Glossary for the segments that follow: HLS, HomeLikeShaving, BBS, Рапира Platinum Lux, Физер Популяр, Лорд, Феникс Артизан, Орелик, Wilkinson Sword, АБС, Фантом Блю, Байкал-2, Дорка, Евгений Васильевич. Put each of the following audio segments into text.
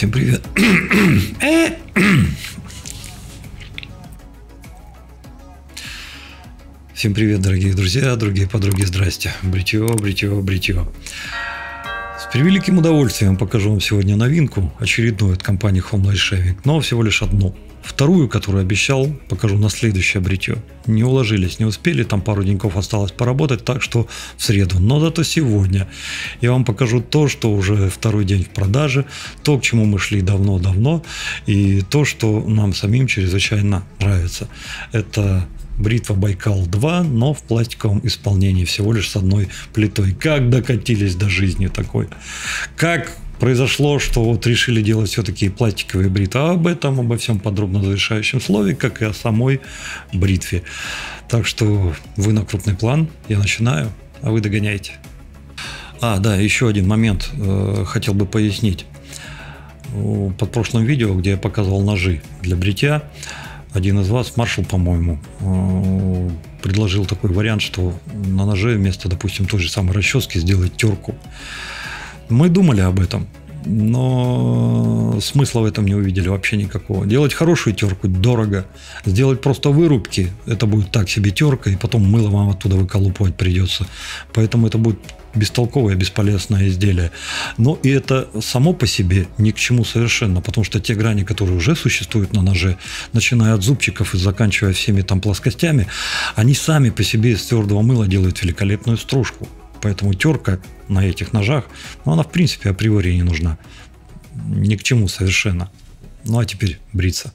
Всем привет. Всем привет, дорогие друзья, дорогие подруги, здрасте. Бритье, бритье, бритье. С превеликим удовольствием покажу вам сегодня новинку, очередную от компании HomeLikeShaving, но всего лишь одну. Вторую, которую обещал, покажу на следующее бритье. Не уложились, не успели, там пару деньков осталось поработать, так что в среду. Но зато сегодня я вам покажу то, что уже второй день в продаже, то, к чему мы шли давно-давно, и то, что нам самим чрезвычайно нравится. Это бритва Байкал-2, но в пластиковом исполнении, всего лишь с одной плитой. Как докатились до жизни такой? Как произошло, что вот решили делать все-таки пластиковые бритвы? А об этом, обо всем подробно в завершающем слове, как и о самой бритве. Так что вы на крупный план, я начинаю, а вы догоняете. А, да, еще один момент хотел бы пояснить. Под прошлым видео, где я показывал ножи для бритья, один из вас, Маршал, по-моему, предложил такой вариант, что на ноже вместо, допустим, той же самой расчески сделать терку. Мы думали об этом, но смысла в этом не увидели вообще никакого. Делать хорошую терку дорого. Сделать просто вырубки — это будет так себе терка, и потом мыло вам оттуда выколупывать придется. Поэтому это будет бестолковое, бесполезное изделие. Но и это само по себе ни к чему совершенно, потому что те грани, которые уже существуют на ноже, начиная от зубчиков и заканчивая всеми там плоскостями, они сами по себе из твердого мыла делают великолепную стружку. Поэтому терка на этих ножах, ну, она в принципе априори не нужна. Ни к чему совершенно. Ну а теперь бриться.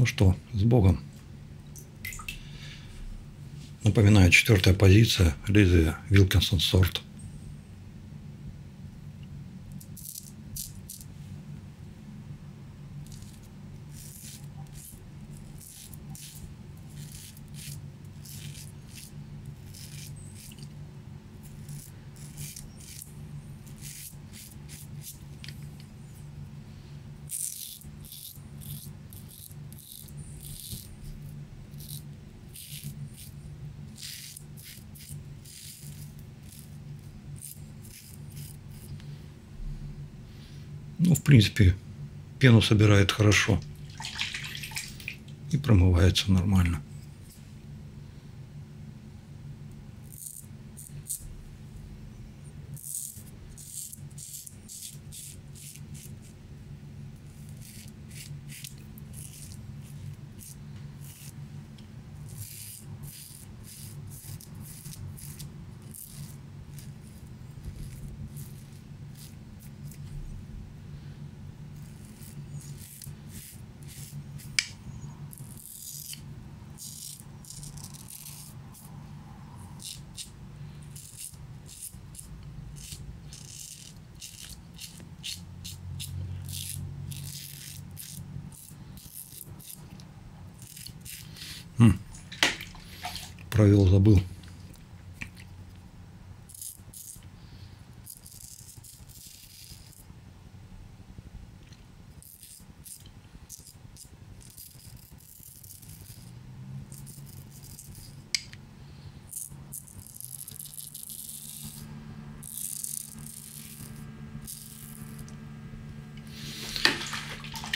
Ну что, с Богом. Напоминаю, 4-я позиция, лезвие Wilkinson Sword. Ну, в принципе, пену собирает хорошо и промывается нормально. Провел, забыл.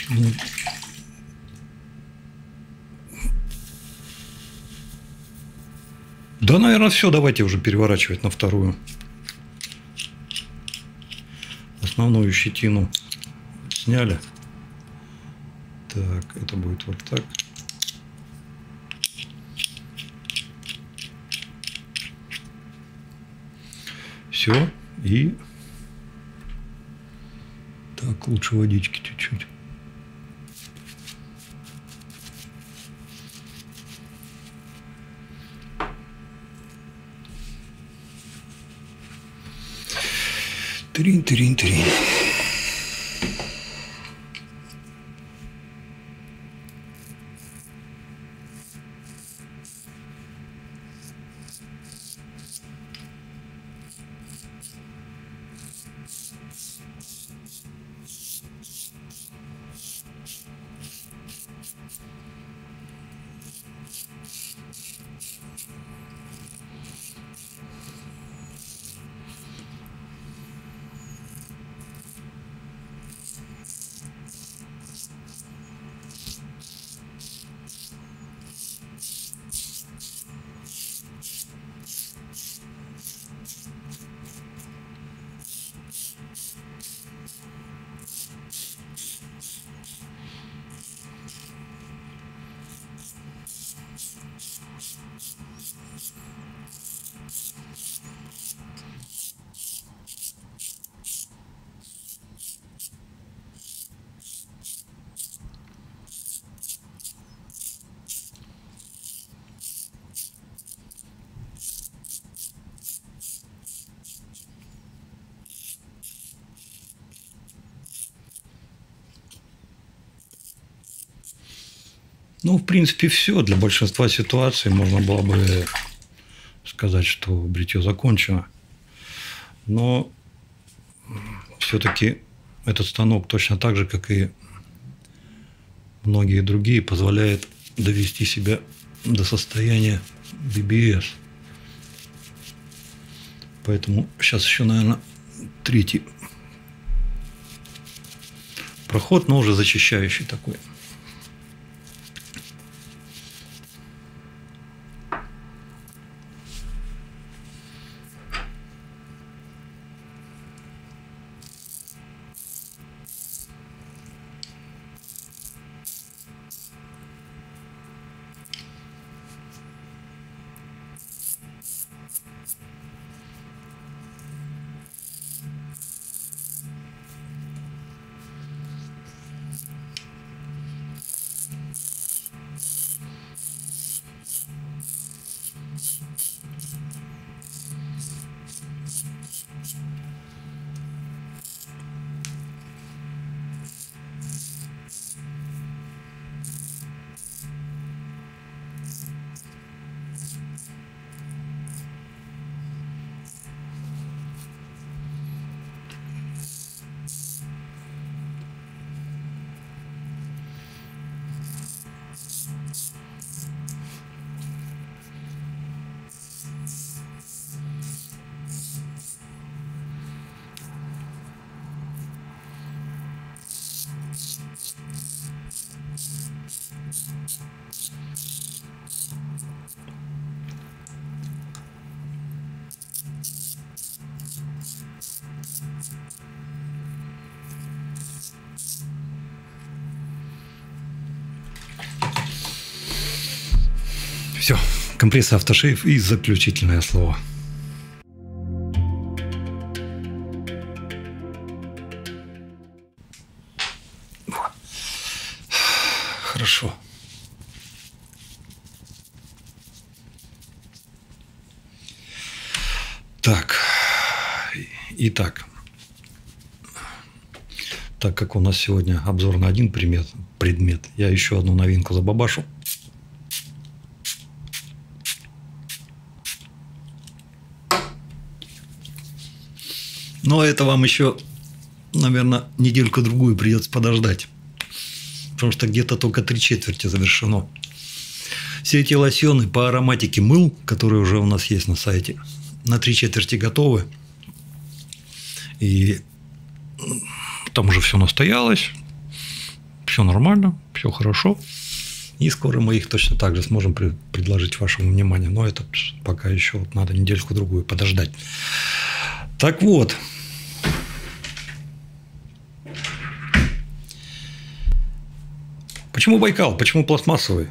Ну. Да, наверное, все. Давайте уже переворачивать на вторую. Основную щетину сняли. Так, это будет вот так. Все. И так, лучше водички чуть-чуть. Трин-трин-трин. Ну, в принципе, все. Для большинства ситуаций можно было бы сказать, что бритье закончено. Но все-таки этот станок точно так же, как и многие другие, позволяет довести себя до состояния BBS. Поэтому сейчас еще, наверное, третий проход, но уже зачищающий такой. Все, компрессия, автошейв и заключительное слово. Хорошо. Так, итак, так как у нас сегодня обзор на один предмет, я еще одну новинку забабашу. Но это вам еще, наверное, недельку-другую придется подождать. Потому что где-то только 3/4 завершено. Все эти лосьоны по ароматике мыл, которые уже у нас есть на сайте, на 3/4 готовы. И там уже все настоялось. Все нормально, все хорошо. И скоро мы их точно так же сможем предложить вашему вниманию. Но это пока еще вот надо недельку-другую подождать. Так вот, почему Байкал, почему пластмассовый?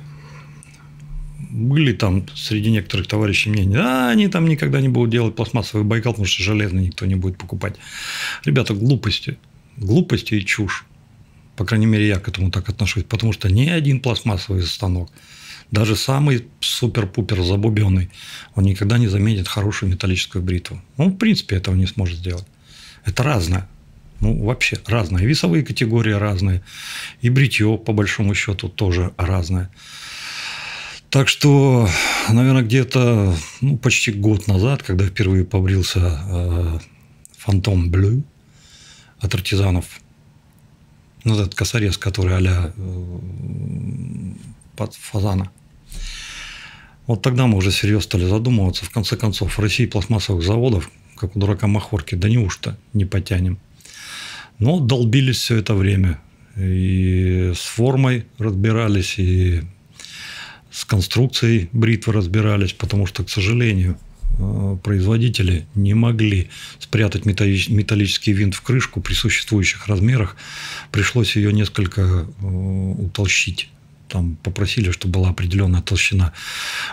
Были там среди некоторых товарищей мнения, а они там никогда не будут делать пластмассовый Байкал, потому что железный никто не будет покупать. Ребята, глупости, глупости и чушь. По крайней мере, я к этому так отношусь, потому что ни один пластмассовый станок, даже самый супер-пупер забубенный, он никогда не заменит хорошую металлическую бритву. Он, в принципе, этого не сможет сделать. Это разное. Ну, вообще разные. Весовые категории разные. И бритье, по большому счету, тоже разное. Так что, наверное, где-то почти год назад, когда впервые побрился Фантом Блю от артизанов, ну, этот косорез, который а-ля под фазана. Вот тогда мы уже серьезно стали задумываться. В конце концов, в России пластмассовых заводов, как у дурака Махорки, да неужто не потянем. Но долбились все это время. И с формой разбирались, и с конструкцией бритвы разбирались, потому что, к сожалению, производители не могли спрятать металлический винт в крышку при существующих размерах. Пришлось ее несколько утолщить. Там попросили, чтобы была определенная толщина.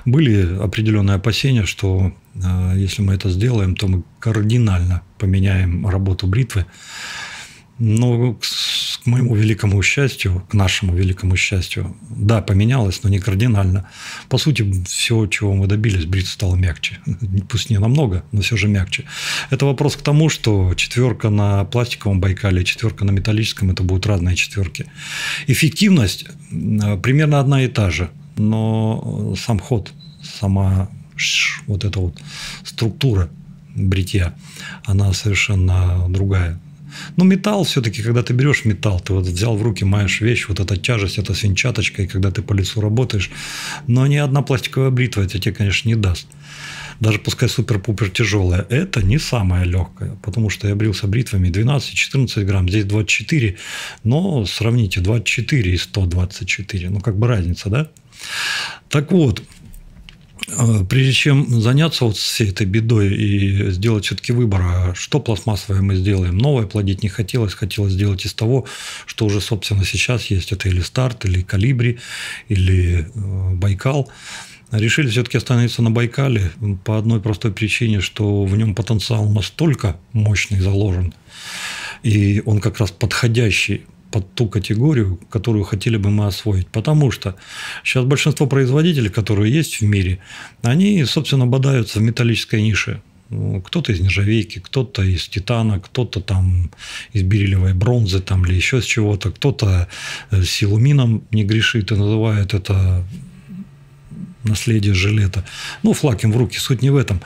Были определенные опасения, что если мы это сделаем, то мы кардинально поменяем работу бритвы. Но к моему великому счастью, к нашему великому счастью, да, поменялось, но не кардинально. По сути, всего, чего мы добились, бритва стала мягче. Пусть не намного, но все же мягче. Это вопрос к тому, что 4 на пластиковом Байкале, 4 на металлическом – это будут разные 4. Эффективность примерно одна и та же, но сам ход, сама вот эта вот структура бритья, она совершенно другая. Но металл все-таки, когда ты берешь металл, ты вот взял в руки, маешь вещь, вот эта тяжесть, эта свинчаточка, и когда ты по лицу работаешь, но ни одна пластиковая бритва это тебе, конечно, не даст. Даже пускай супер-пупер тяжелая, это не самая легкая, потому что я брился бритвами 12-14 грамм, здесь 24, но сравните 24 и 124, ну как бы разница, да? Так вот. Прежде чем заняться вот всей этой бедой и сделать все-таки выбор, что пластмассовое мы сделаем, новое плодить не хотелось, хотелось сделать из того, что уже, собственно, сейчас есть. Это или Старт, или Колибри, или Байкал. Решили все-таки остановиться на Байкале по одной простой причине, что в нем потенциал настолько мощный заложен, и он как раз подходящий под ту категорию, которую хотели бы мы освоить. Потому что сейчас большинство производителей, которые есть в мире, они, собственно, бодаются в металлической нише. Кто-то из нержавейки, кто-то из титана, кто-то там из бериллиевой бронзы там, или еще с чего-то, кто-то с илумином не грешит и называет это наследие жилета. Ну, флаг им в руки, суть не в этом.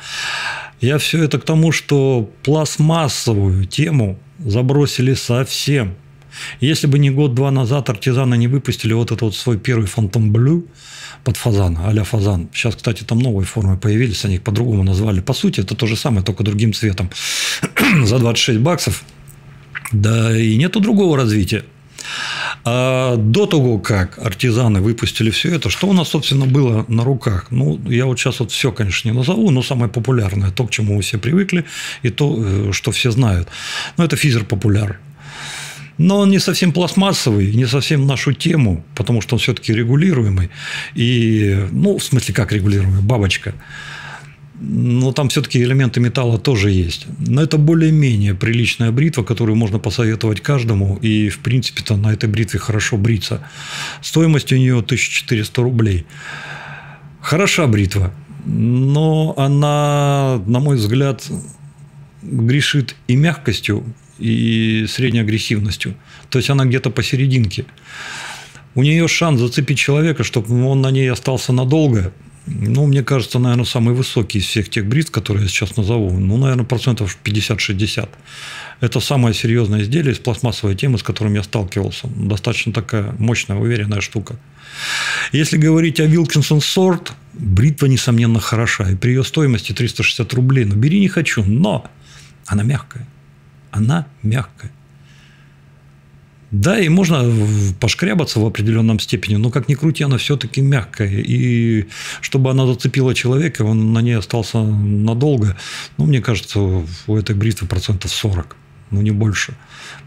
Я все это к тому, что пластмассовую тему забросили совсем. Если бы не год-два назад артизаны не выпустили вот этот вот свой первый Фантом Блю под фазан, а-ля фазан. Сейчас, кстати, там новые формы появились, они их по-другому назвали. По сути, это то же самое, только другим цветом. За 26 баксов. Да и нету другого развития. А до того, как артизаны выпустили все это, что у нас, собственно, было на руках? Ну, я вот сейчас вот все, конечно, не назову, но самое популярное, то, к чему все привыкли, и то, что все знают. Ну, это Физер Популяр. Но он не совсем пластмассовый, не совсем нашу тему, потому что он все-таки регулируемый. И, ну, в смысле, как регулируемый? Бабочка. Но там все-таки элементы металла тоже есть. Но это более-менее приличная бритва, которую можно посоветовать каждому. И, в принципе-то, на этой бритве хорошо бриться. Стоимость у нее 1400 рублей. Хороша бритва. Но она, на мой взгляд, грешит и мягкостью, и средней агрессивностью. То есть, она где-то посерединке. У нее шанс зацепить человека, чтобы он на ней остался надолго. Ну, мне кажется, наверное, самый высокий из всех тех бритв, которые я сейчас назову. Ну, наверное, процентов 50-60. Это самое серьезное изделие из пластмассовой темы, с которым я сталкивался. Достаточно такая мощная, уверенная штука. Если говорить о Wilkinson Sword, бритва, несомненно, хороша. И при ее стоимости 360 рублей. Но бери не хочу. Но она мягкая. Она мягкая. Да, и можно пошкрябаться в определенном степени, но как ни крути, она все-таки мягкая. И чтобы она зацепила человека, он на ней остался надолго, ну, мне кажется, у этой бритвы процентов 40, ну, не больше.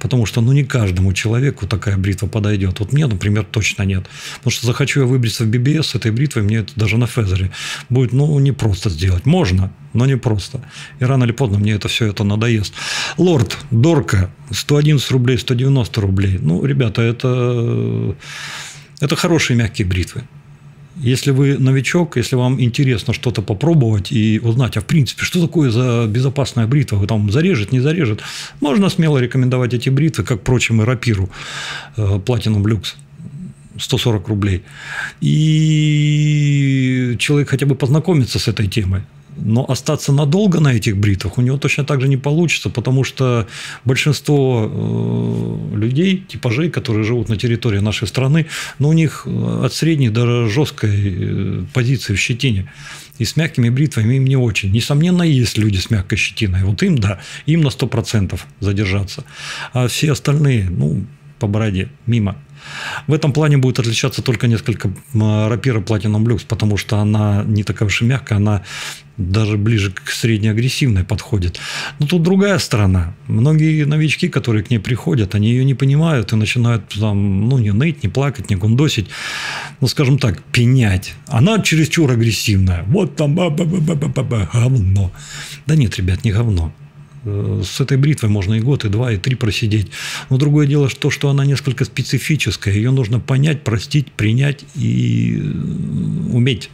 Потому что, ну, не каждому человеку такая бритва подойдет. Вот мне, например, точно нет. Потому что захочу я выбриться в BBS с этой бритвой, мне это даже на фезере будет, ну, непросто сделать. Можно, но непросто. И рано или поздно мне это все это надоест. Лорд, Дорка, 111 рублей, 190 рублей. Ну, ребята, это хорошие мягкие бритвы. Если вы новичок, если вам интересно что-то попробовать и узнать, а в принципе, что такое за безопасная бритва, вы там зарежет, не зарежет, можно смело рекомендовать эти бритвы, как, впрочем, и Рапиру Platinum Lux, 140 рублей. И человек хотя бы познакомится с этой темой. Но остаться надолго на этих бритвах у него точно так же не получится, потому что большинство людей, типажей, которые живут на территории нашей страны, но у них от средней до жесткой позиции в щетине. И с мягкими бритвами им не очень. Несомненно, есть люди с мягкой щетиной. Вот им, да, им на 100% задержаться. А все остальные, ну, по бороде, мимо. В этом плане будет отличаться только несколько Рапира Platinum Lux, потому что она не такая уж и мягкая, она даже ближе к среднеагрессивной подходит. Но тут другая сторона. Многие новички, которые к ней приходят, они ее не понимают и начинают там, ну, не ныть, не плакать, не гундосить, ну, скажем так, пенять. Она чересчур агрессивная. Вот там говно. Да нет, ребят, не говно. С этой бритвой можно и год, и два, и три просидеть. Но другое дело то, что она несколько специфическая. Ее нужно понять, простить, принять и уметь.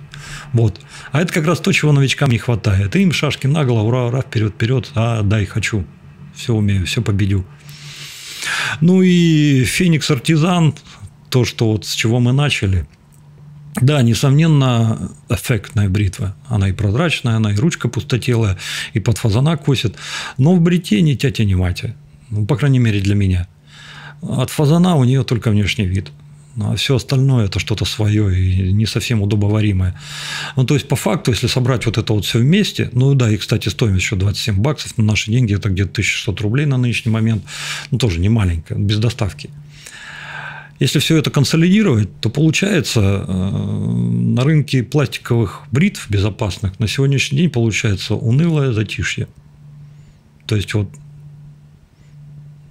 Вот. А это как раз то, чего новичкам не хватает. Им шашки наголо, ура, ура, вперед, вперед. А, дай, хочу. Все умею, все победю. Ну и Феникс Артизан, то, что вот с чего мы начали. Да, несомненно, эффектная бритва. Она и прозрачная, она и ручка пустотелая, и под фазана косит. Но в бритье не тятя, не матя. Ну, по крайней мере, для меня. От фазана у нее только внешний вид. А все остальное – это что-то свое и не совсем удобоваримое. Ну, то есть, по факту, если собрать вот это вот все вместе, ну, да, и, кстати, стоимость еще 27 баксов, на наши деньги – это где-то 1600 рублей на нынешний момент. Ну, тоже не маленькая, без доставки. Если все это консолидировать, то получается на рынке пластиковых бритв безопасных на сегодняшний день получается унылое затишье. То есть, вот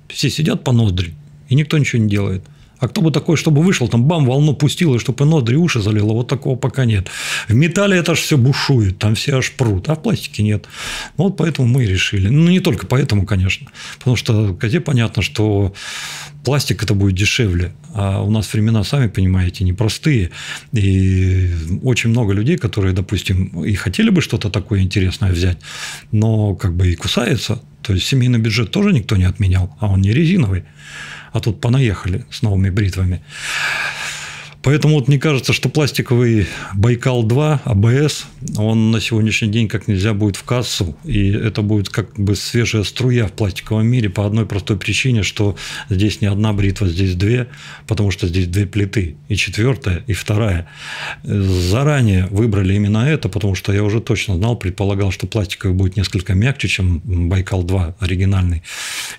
все сидят по ноздри, и никто ничего не делает. А кто бы такой, чтобы вышел, там бам, волну пустил, и чтобы и ноздри, и уши залило, вот такого пока нет. В металле это аж все бушует, там все аж прут, а в пластике нет. Ну, вот поэтому мы и решили. Ну, не только поэтому, конечно. Потому что где понятно, что пластик это будет дешевле. А у нас времена, сами понимаете, непростые. И очень много людей, которые, допустим, и хотели бы что-то такое интересное взять, но как бы и кусается. То есть, семейный бюджет тоже никто не отменял, а он не резиновый. А тут понаехали с новыми бритвами. Поэтому вот мне кажется, что пластиковый Байкал-2 АБС, он на сегодняшний день как нельзя будет в кассу, и это будет как бы свежая струя в пластиковом мире по одной простой причине, что здесь не одна бритва, здесь две, потому что здесь две плиты, и четвертая, и вторая. Заранее выбрали именно это, потому что я уже точно знал, предполагал, что пластиковый будет несколько мягче, чем Байкал-2 оригинальный,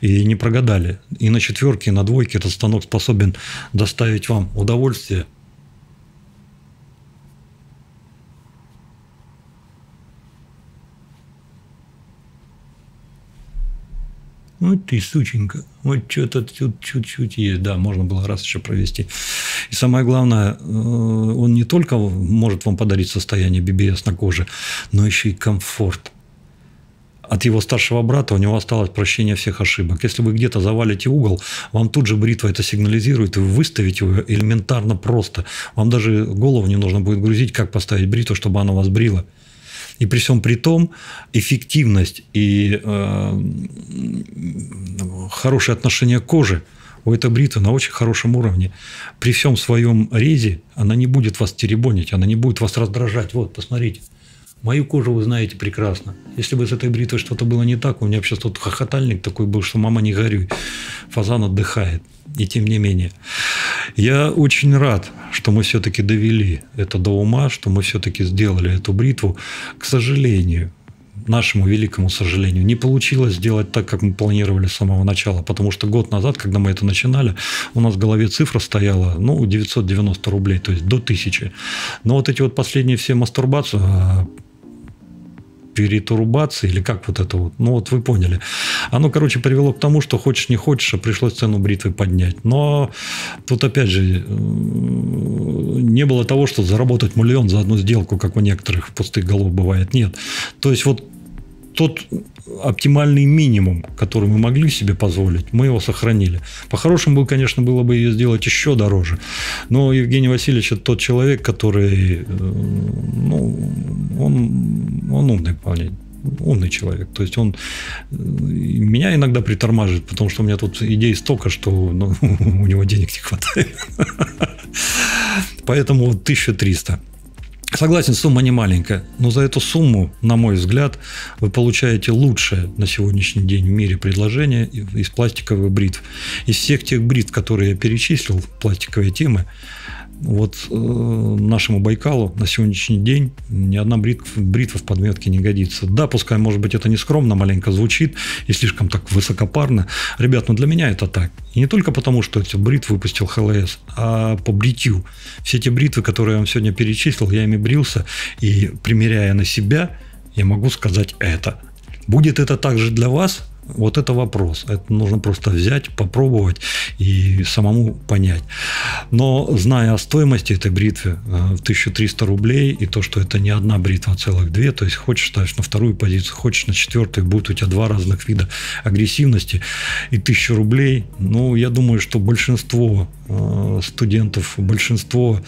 и не прогадали. И на четверке, и на двойке этот станок способен доставить вам удовольствие. Вот ты, сученька, вот что-то тут чуть-чуть есть. Да, можно было раз еще провести. И самое главное, он не только может вам подарить состояние BBS на коже, но еще и комфорт. От его старшего брата у него осталось прощение всех ошибок. Если вы где-то завалите угол, вам тут же бритва это сигнализирует, и вы выставите его элементарно просто. Вам даже голову не нужно будет грузить, как поставить бритву, чтобы она вас брила. И при всем при том, эффективность и хорошее отношение кожи у этой бритвы на очень хорошем уровне. При всем своем резе она не будет вас теребонить, она не будет вас раздражать. Вот, посмотрите. Мою кожу вы знаете прекрасно. Если бы с этой бритвой что-то было не так, у меня вообще тут хохотальник такой был, что мама не горюй, фазан отдыхает. И тем не менее. Я очень рад, что мы все-таки довели это до ума, что мы все-таки сделали эту бритву. К сожалению, нашему великому сожалению, не получилось сделать так, как мы планировали с самого начала, потому что год назад, когда мы это начинали, у нас в голове цифра стояла, ну, 990 рублей, то есть до 1000. Но вот эти вот последние все мастурбации, перетурбации, или как вот это вот, ну вот вы поняли. Оно, короче, привело к тому, что хочешь не хочешь, а пришлось цену бритвы поднять. Но тут опять же не было того, что заработать миллион за одну сделку, как у некоторых пустых голов бывает. Нет. То есть вот тот оптимальный минимум, который мы могли себе позволить, мы его сохранили. По-хорошему, конечно, было бы ее сделать еще дороже. Но Евгений Васильевич – это тот человек, который, ну, он умный парень. Умный человек. То есть, он меня иногда притормаживает, потому что у меня тут идей столько, что ну, у него денег не хватает. Поэтому 1300. Согласен, сумма не маленькая, но за эту сумму, на мой взгляд, вы получаете лучшее на сегодняшний день в мире предложение из пластиковых бритв. Из всех тех бритв, которые я перечислил, пластиковые темы, вот нашему Байкалу на сегодняшний день ни одна бритва в подметке не годится. Да, пускай, может быть, это не скромно, маленько звучит и слишком так высокопарно. Ребят, ну для меня это так. И не только потому, что эти бритвы выпустил ХЛС, а по бритью. Все те бритвы, которые я вам сегодня перечислил, я ими брился, и примеряя на себя, я могу сказать это. Будет это также для вас? Вот это вопрос. Это нужно просто взять, попробовать и самому понять. Но зная о стоимости этой бритвы в 1300 рублей и то, что это не одна бритва, а целых две, то есть хочешь ставишь на вторую позицию, хочешь на четвертую, будет у тебя два разных вида агрессивности и 1000 рублей. Ну, я думаю, что большинство студентов, большинство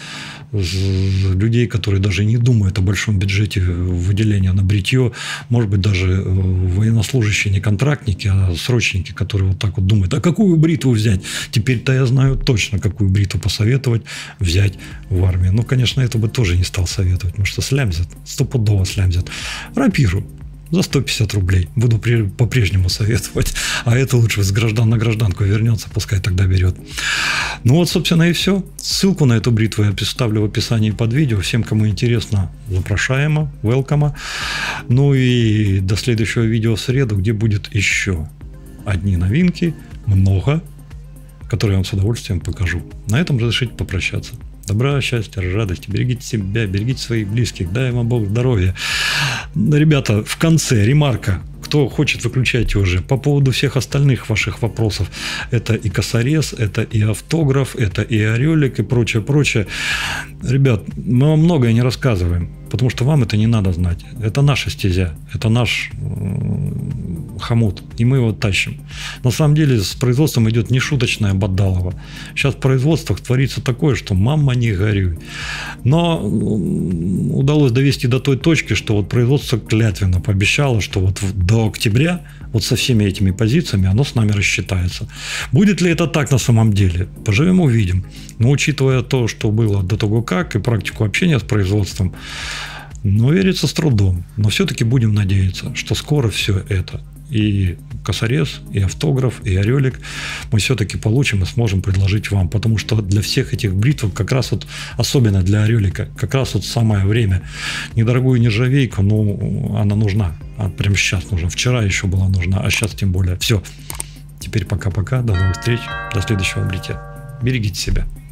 людей, которые даже не думают о большом бюджете выделения на бритье, может быть, даже военнослужащие, не контрактники, а срочники, которые вот так вот думают, а какую бритву взять? Теперь-то я знаю точно, какую бритву посоветовать взять в армии. Ну, конечно, это бы тоже не стал советовать, потому что слямзят, стопудово слямзят. Рапиру за 150 рублей буду по-прежнему советовать. А это лучше с граждан на гражданку вернется, пускай тогда берет. Ну вот, собственно, и все. Ссылку на эту бритву я представлю в описании под видео. Всем, кому интересно, запрошаемо, welcome. Ну и до следующего видео в среду, где будет еще одни новинки, много, которые я вам с удовольствием покажу. На этом разрешите попрощаться. Добра, счастья, радости. Берегите себя, берегите своих близких. Дай вам Бог здоровья. Ребята, в конце ремарка. Кто хочет, выключайте уже. По поводу всех остальных ваших вопросов. Это и косорез, это и автограф, это и орелик, и прочее, прочее. Ребят, мы вам многое не рассказываем, потому что вам это не надо знать. Это наша стезя, это наш хомут, и мы его тащим. На самом деле с производством идет нешуточная бадалова. Сейчас в производствах творится такое, что мама не горюй. Но удалось довести до той точки, что вот производство клятвенно пообещало, что вот до октября вот со всеми этими позициями оно с нами рассчитается. Будет ли это так на самом деле? Поживем, увидим. Но учитывая то, что было до того как, и практику общения с производством, но верится с трудом. Но все-таки будем надеяться, что скоро все это, и косорез, и автограф, и орелик, мы все-таки получим и сможем предложить вам. Потому что для всех этих бритв, как раз вот, особенно для орелика, как раз вот самое время. Недорогую нержавейку, ну, она нужна. А прям сейчас нужна. Вчера еще была нужна, а сейчас тем более. Все. Теперь пока-пока. До новых встреч. До следующего бритья. Берегите себя.